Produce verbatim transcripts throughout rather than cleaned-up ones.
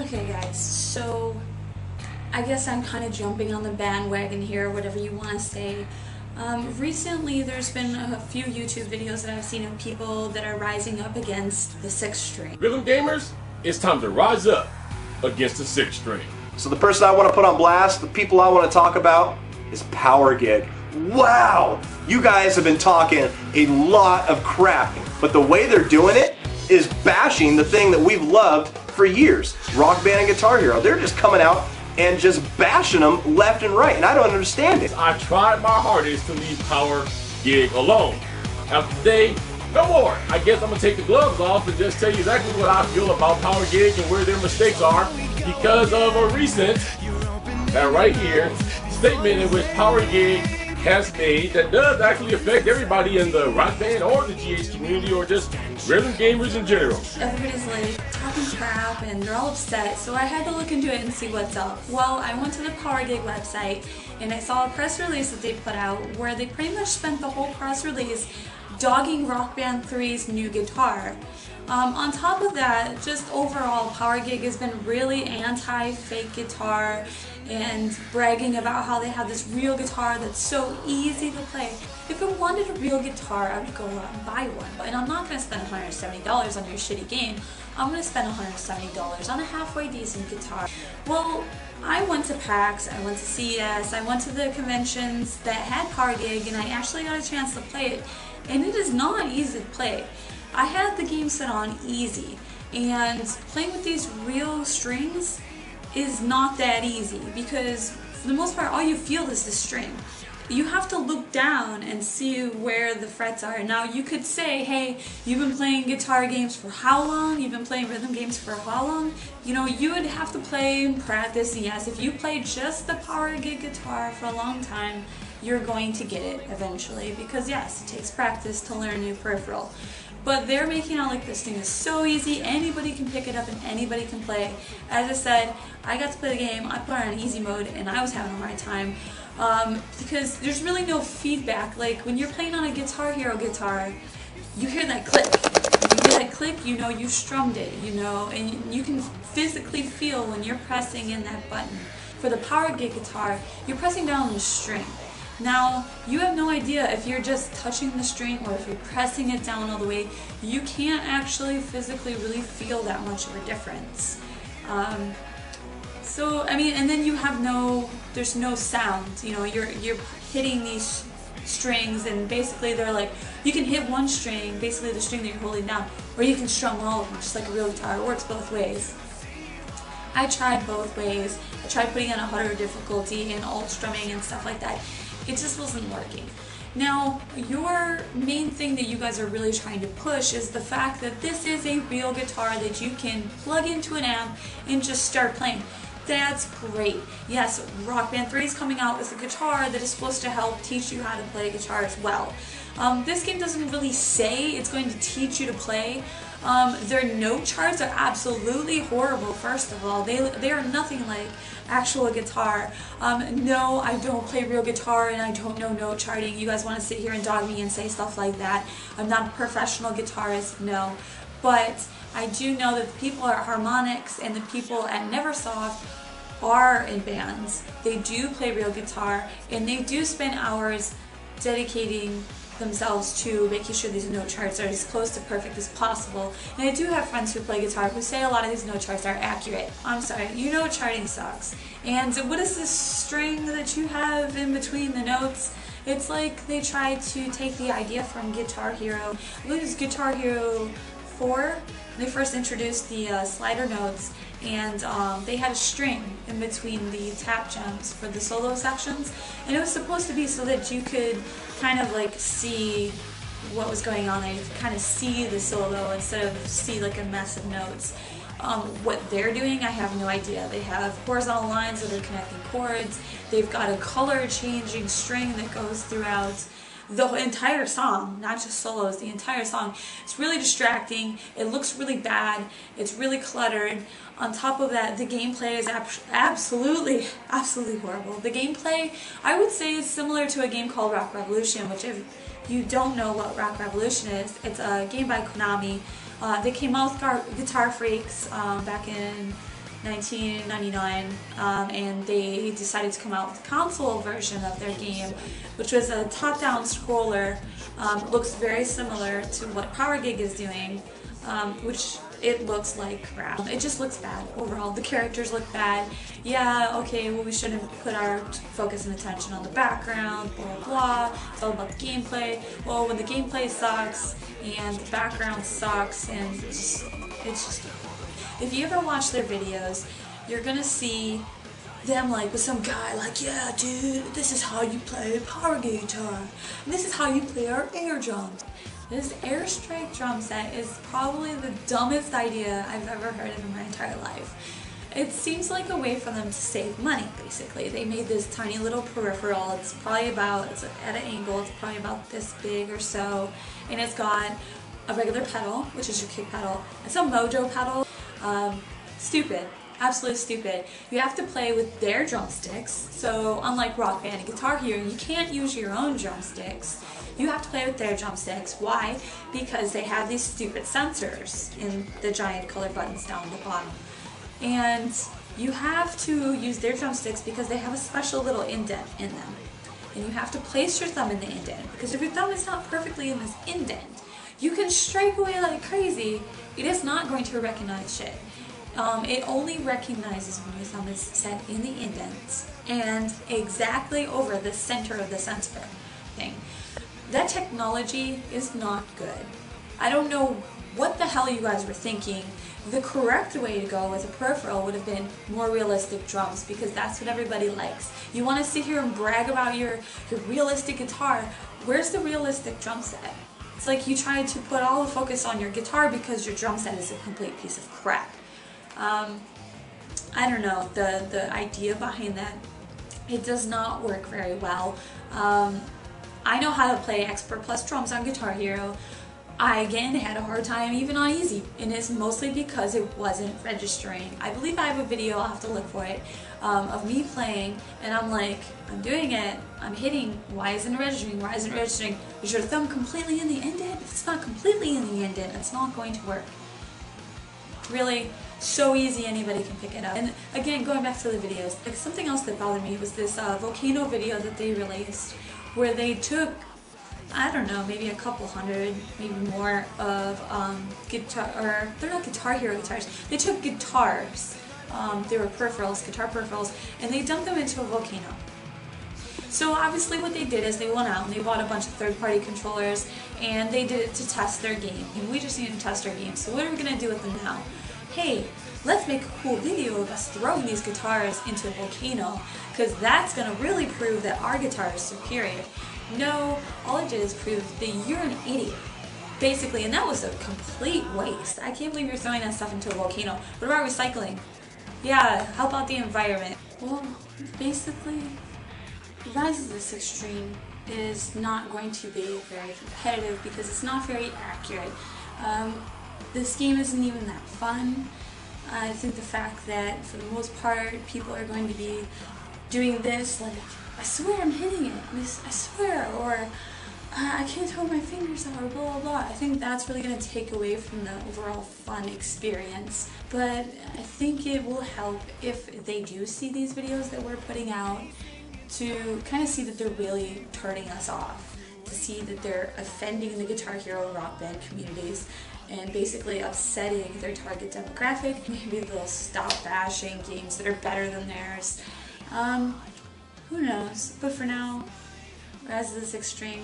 Okay guys, so I guess I'm kind of jumping on the bandwagon here, whatever you want to say. Um, recently there's been a few YouTube videos that I've seen of people that are rising up against the sixth string. Rhythm gamers, it's time to rise up against the sixth string. So the person I want to put on blast, the people I want to talk about, is Power Gig. Wow! You guys have been talking a lot of crap, but the way they're doing it is bashing the thing that we've loved for years. Rock Band and Guitar Hero. They're just coming out and just bashing them left and right, and I don't understand it. I tried my hardest to leave Power Gig alone. After today, no more. I guess I'm gonna take the gloves off and just tell you exactly what I feel about Power Gig and where their mistakes are, because of a recent, that right here, statement in which Power Gig has made that does actually affect everybody in the Rock Band or the G H community or just rhythm gamers in general. Everybody's like talking crap and they're all upset, so I had to look into it and see what's up. Well, I went to the Power Gig website and I saw a press release that they put out where they pretty much spent the whole press release dogging Rock Band three's new guitar. Um, on top of that, just overall, Power Gig has been really anti-fake guitar and bragging about how they have this real guitar that's so easy to play. If I wanted a real guitar, I would go out and buy one. And I'm not going to spend one hundred seventy dollars on your shitty game. I'm going to spend one hundred seventy dollars on a halfway decent guitar. Well, I went to PAX, I went to C E S, I went to the conventions that had Power Gig, and I actually got a chance to play it. And it is not easy to play. I had the game set on easy, and playing with these real strings is not that easy, because for the most part all you feel is the string. You have to look down and see where the frets are. Now you could say, hey, you've been playing guitar games for how long? You've been playing rhythm games for how long? You know, you would have to play and practice. Yes, if you play just the Power Gig guitar for a long time, you're going to get it eventually, because yes, it takes practice to learn a new peripheral. But they're making out like this thing is so easy, anybody can pick it up and anybody can play. As I said, I got to play the game, I put it on easy mode, and I was having a hard time. Um, because there's really no feedback. Like, when you're playing on a Guitar Hero guitar, you hear that click. You hear that click, you know you strummed it, you know, and you can physically feel when you're pressing in that button. For the Power Gig guitar, you're pressing down on the string. Now, you have no idea if you're just touching the string or if you're pressing it down all the way. You can't actually physically really feel that much of a difference. Um, so, I mean, and then you have no, there's no sound. You know, you're, you're hitting these strings, and basically they're like, you can hit one string, basically the string that you're holding down, or you can strum all of them, just like a real guitar. It works both ways. I tried both ways. I tried putting on a harder difficulty and alt strumming and stuff like that. It just wasn't working. Now, your main thing that you guys are really trying to push is the fact that this is a real guitar that you can plug into an amp and just start playing. That's great. Yes, Rock Band three is coming out with a guitar that is supposed to help teach you how to play guitar as well. Um, this game doesn't really say it's going to teach you to play. Um, their note charts are absolutely horrible, first of all. They, they are nothing like actual guitar. Um, no, I don't play real guitar and I don't know note charting. You guys want to sit here and dog me and say stuff like that. I'm not a professional guitarist, no. But I do know that the people at Harmonix and the people at Neversoft are in bands. They do play real guitar and they do spend hours dedicating themselves to making sure these note charts are as close to perfect as possible. And I do have friends who play guitar who say a lot of these note charts are accurate. I'm sorry, you know charting sucks. And what is this string that you have in between the notes? It's like they tried to take the idea from Guitar Hero. I believe it's Guitar Hero Core. They first introduced the uh, slider notes, and um, they had a string in between the tap jumps for the solo sections, and it was supposed to be so that you could kind of like see what was going on, like kind of see the solo instead of see like a mess of notes. Um, what they're doing, I have no idea. They have horizontal lines that are connecting chords, they've got a color changing string that goes throughout the entire song, not just solos, the entire song. It's really distracting, it looks really bad, it's really cluttered. On top of that, the gameplay is ab absolutely, absolutely horrible. The gameplay, I would say, is similar to a game called Rock Revolution, which if you don't know what Rock Revolution is, it's a game by Konami. Uh, they came out with Guitar Freaks um, back in nineteen ninety-nine, um, and they decided to come out with the console version of their game, which was a top-down scroller. Um, looks very similar to what Power Gig is doing, um, which it looks like crap. It just looks bad overall. The characters look bad. Yeah, okay, well, we shouldn't put our focus and attention on the background, blah, blah, blah. It's all about the gameplay. Well, when the gameplay sucks and the background sucks, and it's just, it's just if you ever watch their videos, you're gonna see them like with some guy like, yeah, dude, this is how you play power guitar. And this is how you play our air drums. This airstrike drum set is probably the dumbest idea I've ever heard of in my entire life. It seems like a way for them to save money, basically. They made this tiny little peripheral. It's probably about, it's at an angle, it's probably about this big or so. And it's got a regular pedal, which is your kick pedal. It's a mojo pedal. Um, stupid. Absolutely stupid. You have to play with their drumsticks, so unlike Rock Band and Guitar Hero, you can't use your own drumsticks. You have to play with their drumsticks. Why? Because they have these stupid sensors in the giant color buttons down the bottom. And you have to use their drumsticks because they have a special little indent in them. And you have to place your thumb in the indent, because if your thumb is not perfectly in this indent, you can strike away like crazy. It is not going to recognize shit. Um, it only recognizes when your thumb is set in the indent and exactly over the center of the sensor thing. That technology is not good. I don't know what the hell you guys were thinking. The correct way to go with a peripheral would have been more realistic drums, because that's what everybody likes. You want to sit here and brag about your, your realistic guitar. Where's the realistic drum set? It's like you tried to put all the focus on your guitar because your drum set is a complete piece of crap. Um, I don't know, the, the idea behind that, it does not work very well. Um, I know how to play Expert Plus drums on Guitar Hero. I again had a hard time even on easy, and it's mostly because it wasn't registering. I believe I have a video, I'll have to look for it, um, of me playing, and I'm like, I'm doing it, I'm hitting, why isn't it registering, why isn't it registering? Is your thumb completely in the indent? If it's not completely in the indent, it's not going to work. Really, so easy, anybody can pick it up. And again, going back to the videos, like something else that bothered me was this uh, volcano video that they released, where they took, I don't know, maybe a couple hundred, maybe more of um, guitar, or they're not Guitar Hero guitars, they took guitars, um, they were peripherals, guitar peripherals, and they dumped them into a volcano. So obviously what they did is they went out and they bought a bunch of third-party controllers, and they did it to test their game. And we just need to test our game, so what are we going to do with them now? Hey, let's make a cool video of us throwing these guitars into a volcano, because that's going to really prove that our guitar is superior. No, all it did is prove that you're an idiot, basically, and that was a complete waste. I can't believe you're throwing that stuff into a volcano. What about recycling? Yeah, help out the environment. Well, basically, Rise of the Sixth String is not going to be very competitive because it's not very accurate. Um, This game isn't even that fun. I think the fact that, for the most part, people are going to be doing this, like, I swear I'm hitting it, I swear, or I can't hold my fingers out, or blah, blah, blah. I think that's really going to take away from the overall fun experience. But I think it will help if they do see these videos that we're putting out, to kind of see that they're really turning us off, to see that they're offending the Guitar Hero and Rock Band communities, and basically upsetting their target demographic. Maybe they'll stop bashing games that are better than theirs. Um, who knows? But for now, Rise of the Sixth String,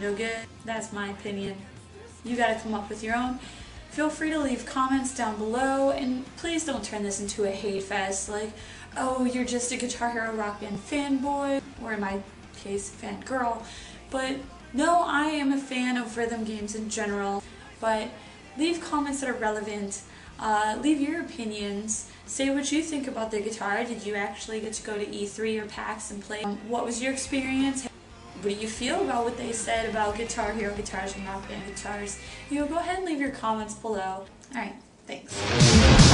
no good. That's my opinion. You gotta come up with your own. Feel free to leave comments down below, and please don't turn this into a hate fest, like, oh, you're just a Guitar Hero Rock Band fanboy, or in my case, fangirl. But no, I am a fan of rhythm games in general. But leave comments that are relevant, uh, leave your opinions, say what you think about the guitar. Did you actually get to go to E three or PAX and play? Um, what was your experience? What do you feel about what they said about Guitar Hero guitars and Rock Band guitars? You know, go ahead and leave your comments below. Alright, thanks.